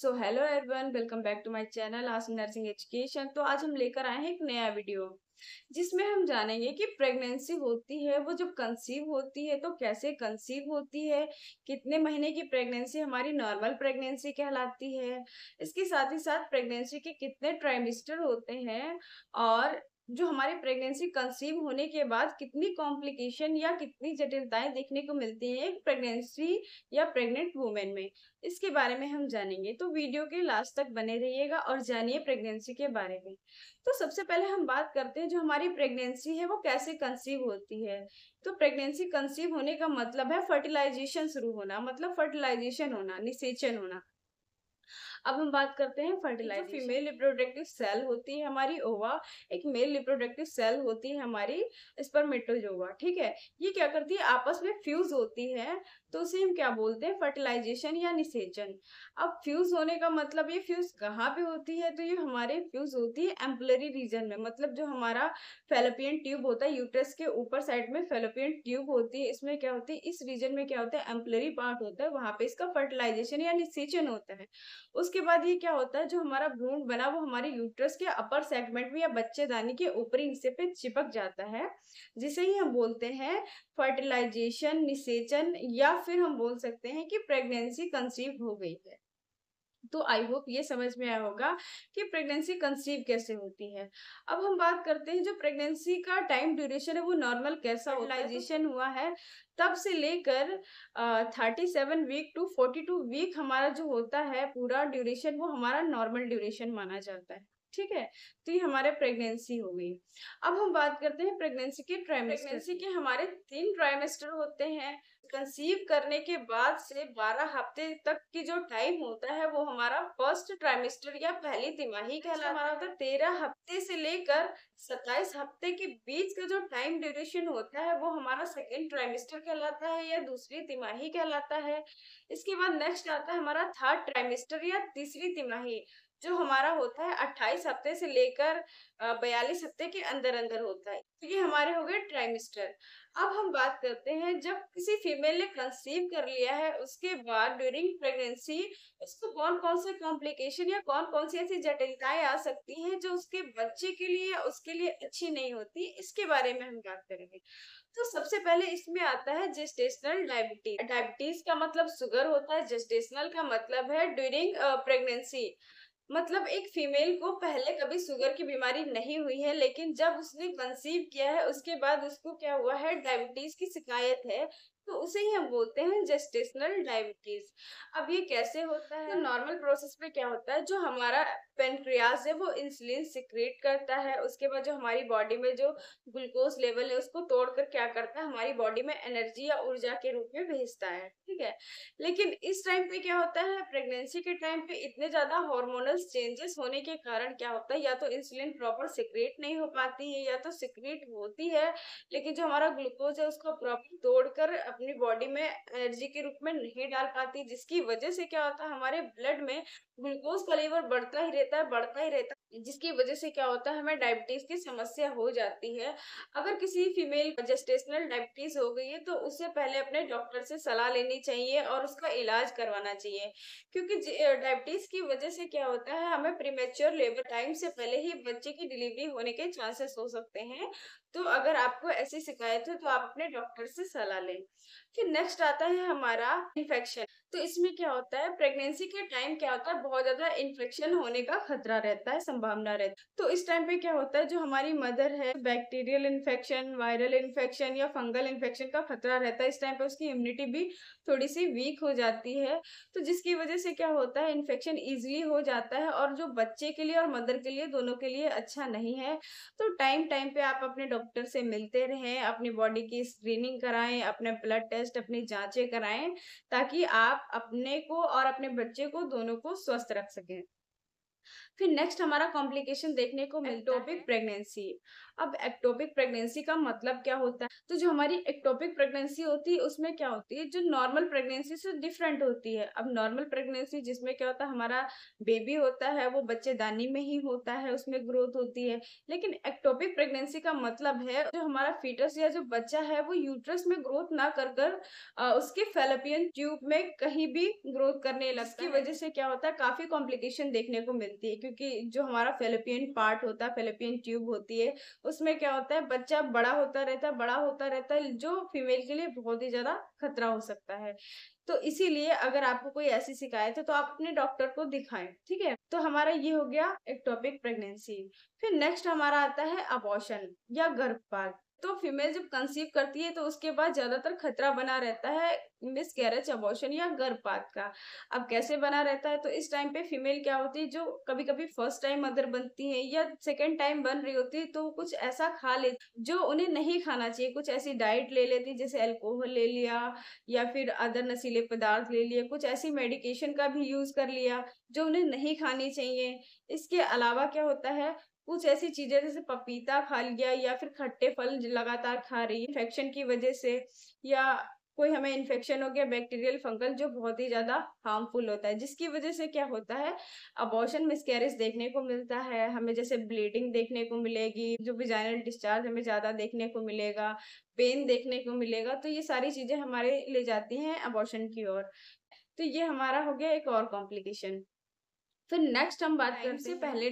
So hello everyone, welcome back to my channel Assam nursing education. तो आज हम लेकर आए हैं एक नया वीडियो जिसमें हम जानेंगे कि प्रेगनेंसी होती है वो जब कंसीव होती है तो कैसे कंसीव होती है, कितने महीने की प्रेगनेंसी हमारी नॉर्मल प्रेगनेंसी कहलाती है। इसके साथ ही साथ प्रेगनेंसी के कितने ट्राइमेस्टर होते हैं और जो हमारे प्रेगनेंसी कंसीव होने के बाद कितनी कॉम्प्लिकेशन या कितनी जटिलताएं देखने को मिलती हैं एक प्रेगनेंसी या प्रेग्नेंट वुमेन में, इसके बारे में हम जानेंगे। तो वीडियो के लास्ट तक बने रहिएगा और जानिए प्रेगनेंसी के बारे में। तो सबसे पहले हम बात करते हैं जो हमारी प्रेगनेंसी है वो कैसे कंसीव होती है। तो प्रेगनेंसी कंसीव होने का मतलब है फर्टिलाइजेशन शुरू होना, मतलब फर्टिलाइजेशन होना, निषेचन होना। अब हम बात करते हैं फर्टिलाइजेशन। तो फीमेल रिप्रोडक्टिव सेल होती है हमारी ओवा, एक मेल रिप्रोडक्टिव सेल होती है हमारी स्पर्मेटोजोवा, ठीक है। ये क्या करती है, आपस में फ्यूज होती है, तो उसे हम क्या बोलते हैं, फर्टिलाइजेशन या निषेचन। अब फ्यूज होने का मतलब, ये फ्यूज कहाँ पे होती है, तो ये हमारे फ्यूज होती है एम्पुलरी रीजन में, मतलब जो हमारा फैलोपियन ट्यूब होता है, यूट्रस के ऊपर साइड में फैलोपियन ट्यूब होती है, इसमें क्या होती है, इस रीजन में क्या होता है, एम्पुलरी पार्ट होता है, वहाँ पे इसका फर्टिलाइजेशन या निषेचन होता है। उसके बाद ये क्या होता है, जो हमारा भ्रूण बना वो हमारे यूट्रस के अपर सेगमेंट में या बच्चेदानी के ऊपरी हिस्से पे चिपक जाता है, जिसे ही हम बोलते हैं फर्टिलाइजेशन, निषेचन, या फिर हम बोल सकते हैं कि प्रेगनेंसी कंसीव हो गई है। तो आई होप ये समझ में आया होगा कि प्रेगनेंसी कंसीव कैसे होती है। अब हम बात करते हैं जो प्रेगनेंसी का टाइम ड्यूरेशन है वो नॉर्मल कैसा होता है। फर्टिलाइजेशन हुआ है तब से लेकर 37 वीक टू 42 वीक हमारा जो होता है पूरा ड्यूरेशन, वो हमारा नॉर्मल ड्यूरेशन माना जाता है, ठीक है। तो ये हमारे प्रेगनेंसी हो गई। अब हम बात करते हैं प्रेगनेंसी के ट्राइमेस्टर। प्रेगनेंसी के हमारे 3 ट्राइमेस्टर होते हैं। कंसीव करने के बाद से 12 हफ्ते तक की जो टाइम होता है वो हमारा फर्स्ट ट्राइमेस्टर या पहली तिमाही कहलाता है। हमारा होता है 13 हफ्ते से लेकर 27 हफ्ते के बीच का जो टाइम ड्यूरेशन होता है वो हमारा सेकेंड ट्राइमेस्टर कहलाता है या दूसरी तिमाही कहलाता है। इसके बाद नेक्स्ट आता है हमारा थर्ड ट्राइमेस्टर या तीसरी तिमाही, जो हमारा होता है 28 हफ्ते से लेकर 42 हफ्ते के अंदर अंदर होता है। तो ये हमारे हो गए ट्राइमेस्टर। अब हम बात करते हैं जब किसी फीमेल ने कंसीव कर लिया है उसके बाद ड्यूरिंग प्रेगनेंसी उसको कौन कौन से कॉम्प्लिकेशन या कौन कौन सी ऐसी जटिलताएं आ सकती हैं जो उसके बच्चे के लिए या उसके लिए अच्छी नहीं होती, इसके बारे में हम बात करेंगे। तो सबसे पहले इसमें आता है जेस्टेशनल डायबिटीज। डायबिटीज का मतलब शुगर होता है, जेस्टेशनल का मतलब है ड्यूरिंग प्रेगनेंसी, मतलब एक फीमेल को पहले कभी शुगर की बीमारी नहीं हुई है लेकिन जब उसने कंसीव किया है उसके बाद उसको क्या हुआ है, डायबिटीज की शिकायत है, तो उसे ही हम बोलते हैं जेस्टेशनल डायबिटीज। अब ये कैसे होता है, तो नॉर्मल प्रोसेस में क्या होता है, जो हमारा पेनक्रियाज है वो इंसुलिन सिक्रेट करता है, उसके बाद जो हमारी बॉडी में जो ग्लूकोज लेवल है उसको तोड़कर क्या करता है, हमारी बॉडी में एनर्जी या ऊर्जा के रूप में भेजता है, ठीक है। लेकिन इस टाइम पे क्या होता है, प्रेगनेंसी के टाइम पे इतने ज्यादा हार्मोनल चेंजेस होने के कारण क्या होता है, या तो इंसुलिन प्रॉपर सिक्रेट नहीं हो पाती है या तो सिक्रेट होती है लेकिन जो हमारा ग्लूकोज है उसको प्रॉपर तोड़कर अपनी बॉडी में एनर्जी के रूप में नहीं डाल पाती, जिसकी वजह से क्या होता है, हमारे ब्लड में ग्लूकोज का लेवल बढ़ता ही रहता है, जिसकी वजह से क्या होता है, हमें डायबिटीज की समस्या हो जाती है। अगर किसी फीमेल को जेस्टेशनल डायबिटीज हो गई है तो उससे पहले अपने डॉक्टर से सलाह लेनी चाहिए और उसका इलाज करवाना चाहिए, क्योंकि डायबिटीज की वजह से क्या होता है, हमें प्रीमेच्योर लेबर टाइम से पहले ही बच्चे की डिलीवरी होने के चांसेस हो सकते हैं। तो अगर आपको ऐसी शिकायत है तो आप अपने डॉक्टर से सलाह लें। फिर नेक्स्ट आता है हमारा इन्फेक्शन। तो इसमें क्या होता है, प्रेगनेंसी के टाइम क्या होता है, बहुत ज्यादा इन्फेक्शन होने का खतरा रहता है, संभावना रहती है। तो इस टाइम पे क्या होता है, जो हमारी मदर है बैक्टीरियल इन्फेक्शन, वायरल इन्फेक्शन या फंगल इन्फेक्शन का खतरा रहता है। इस टाइम पे उसकी इम्यूनिटी भी थोड़ी सी वीक हो जाती है, तो जिसकी वजह से क्या होता है, इन्फेक्शन ईजिली हो जाता है और जो बच्चे के लिए और मदर के लिए, दोनों के लिए अच्छा नहीं है। तो टाइम टाइम पे आप अपने डॉक्टर से मिलते रहें, अपनी बॉडी की स्क्रीनिंग कराएं, अपने ब्लड टेस्ट, अपनी जांचें कराएं, ताकि आप अपने को और अपने बच्चे को, दोनों को स्वस्थ रख सकें। फिर नेक्स्ट हमारा कॉम्प्लिकेशन देखने को मिलता है एक्टोपिक प्रेगनेंसी। अब एक्टोपिक प्रेगनेंसी का मतलब क्या होता है? तो जो हमारी एक्टोपिक प्रेगनेंसी होती है उसमें क्या होती है, जो नॉर्मल प्रेगनेंसी से डिफरेंट होती है। अब नॉर्मल प्रेगनेंसी जिसमें क्या होता है, हमारा बेबी होता है वो बच्चेदानी में ही होता है, उसमें ग्रोथ होती है। लेकिन एक्टोपिक प्रेगनेंसी का मतलब है जो हमारा फीटस या जो बच्चा है वो यूट्रस में ग्रोथ ना कर कर उसके फैलोपियन ट्यूब में कहीं भी ग्रोथ करने लगता है। इसकी वजह से क्या होता है, काफी कॉम्प्लिकेशन देखने को मिलती है, क्योंकि जो हमारा फैलोपियन पार्ट होता है, फैलोपियन ट्यूब होती है, उसमें क्या होता है बच्चा बड़ा होता रहता है जो फीमेल के लिए बहुत ही ज्यादा खतरा हो सकता है। तो इसीलिए अगर आपको कोई ऐसी शिकायत है तो आप अपने डॉक्टर को दिखाएं, ठीक है। तो हमारा ये हो गया एक्टोपिक प्रेगनेंसी। फिर नेक्स्ट हमारा आता है अबॉर्शन या गर्भपात। तो फीमेल जब कंसीव करती है तो उसके बाद ज्यादातर खतरा बना रहता है मिसकैरेज, अबॉर्शन या गर्भपात का। अब कैसे बना रहता है, तो इस टाइम पे फीमेल क्या होती है, जो कभी कभी फर्स्ट टाइम मदर बनती है या सेकंड टाइम बन रही होती है तो कुछ ऐसा खा लेती जो उन्हें नहीं खाना चाहिए, कुछ ऐसी डाइट ले लेती जैसे अल्कोहल ले लिया या फिर अदर नशीले पदार्थ ले लिए, कुछ ऐसी मेडिकेशन का भी यूज कर लिया जो उन्हें नहीं खानी चाहिए। इसके अलावा क्या होता है, कुछ ऐसी चीजें जैसे पपीता खा लिया या फिर खट्टे फल लगातार खा रही है इन्फेक्शन की वजह से, या कोई हमें इन्फेक्शन हो गया बैक्टीरियल फंगल जो बहुत ही ज्यादा हार्मफुल होता है, जिसकी वजह से क्या होता है अबॉर्शन मिसकैरेज देखने को मिलता है। हमें जैसे ब्लीडिंग देखने को मिलेगी, जो विजाइनल डिस्चार्ज हमें ज्यादा देखने को मिलेगा, पेन देखने को मिलेगा। तो ये सारी चीजें हमारे ले जाती हैं अबॉर्शन की ओर। तो ये हमारा हो गया एक और कॉम्प्लिकेशन। फिर नेक्स्ट हम बात करते हैं टाइम से पहले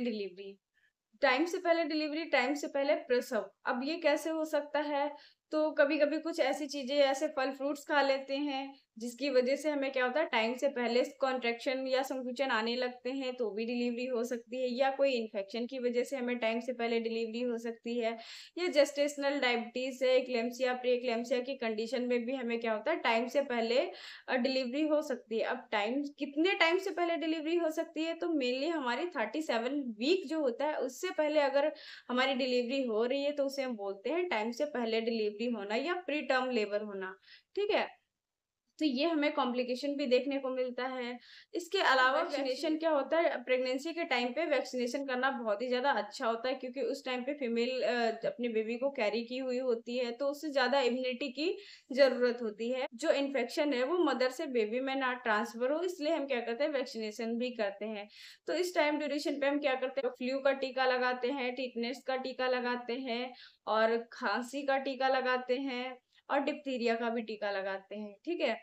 डिलीवरी, टाइम से पहले प्रसव। अब ये कैसे हो सकता है, तो कभी कभी कुछ ऐसी चीजें ऐसे फल फ्रूट्स खा लेते हैं जिसकी वजह से हमें क्या होता है टाइम से पहले कॉन्ट्रैक्शन या संकुचन आने लगते हैं तो भी डिलीवरी हो सकती है, या कोई इन्फेक्शन की वजह से हमें टाइम से पहले डिलीवरी हो सकती है, या जेस्टेशनल डायबिटीज है, एक्लेम्सिया, प्री एक्लेम्सिया की कंडीशन में भी हमें क्या होता है टाइम से पहले डिलीवरी हो सकती है। अब टाइम कितने टाइम से पहले डिलीवरी हो सकती है, तो मेनली हमारी 37 वीक जो होता है उससे पहले अगर हमारी डिलीवरी हो रही है तो उसे हम बोलते हैं टाइम से पहले डिलीवरी होना या प्री टर्म लेबर होना, ठीक है। तो ये हमें कॉम्प्लिकेशन भी देखने को मिलता है। इसके अलावा वैक्सीनेशन क्या होता है, प्रेगनेंसी के टाइम पे वैक्सीनेशन करना बहुत ही ज़्यादा अच्छा होता है, क्योंकि उस टाइम पे फीमेल अपने बेबी को कैरी की हुई होती है तो उससे ज़्यादा इम्यूनिटी की ज़रूरत होती है। जो इन्फेक्शन है वो मदर से बेबी में ना ट्रांसफर हो, इसलिए हम क्या करते हैं वैक्सीनेशन भी करते हैं। तो इस टाइम ड्यूरेशन पे हम क्या करते हैं फ्लू का टीका लगाते हैं, टिटनेस का टीका लगाते हैं और खांसी का टीका लगाते हैं और डिप्थीरिया का भी टीका लगाते हैं, ठीक है,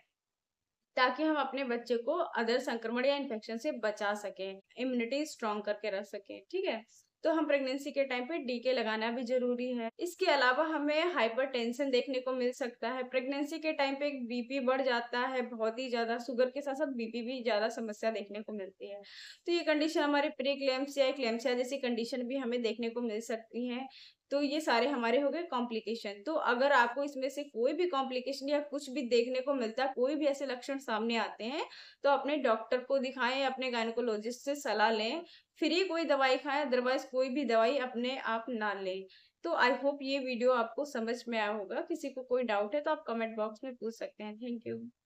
ताकि हम अपने बच्चे को अदर संक्रमण या इन्फेक्शन से बचा सकें, इम्यूनिटी स्ट्रॉन्ग करके रख सकें, ठीक है। तो हम प्रेगनेंसी के टाइम पे डीके लगाना भी जरूरी है। इसके अलावा हमें हाइपरटेंशन देखने को मिल सकता है प्रेगनेंसी के टाइम पे, बीपी बढ़ जाता है बहुत ही ज्यादा, शुगर के साथ साथ बीपी भी ज्यादा समस्या देखने को मिलती है। तो ये कंडीशन हमारे प्रीक्लेम्सिया, एक्लेम्सिया जैसी कंडीशन भी हमें देखने को मिल सकती है। तो ये सारे हमारे हो गए कॉम्प्लिकेशन। तो अगर आपको इसमें से कोई भी कॉम्प्लिकेशन या कुछ भी देखने को मिलता है, कोई भी ऐसे लक्षण सामने आते हैं तो अपने डॉक्टर को दिखाएं, अपने गायनोकोलॉजिस्ट से सलाह लें, फ्री कोई दवाई खाएं, अदरवाइज कोई भी दवाई अपने आप ना लें। तो आई होप ये वीडियो आपको समझ में आया होगा। किसी को कोई डाउट है तो आप कमेंट बॉक्स में पूछ सकते हैं। Thank you.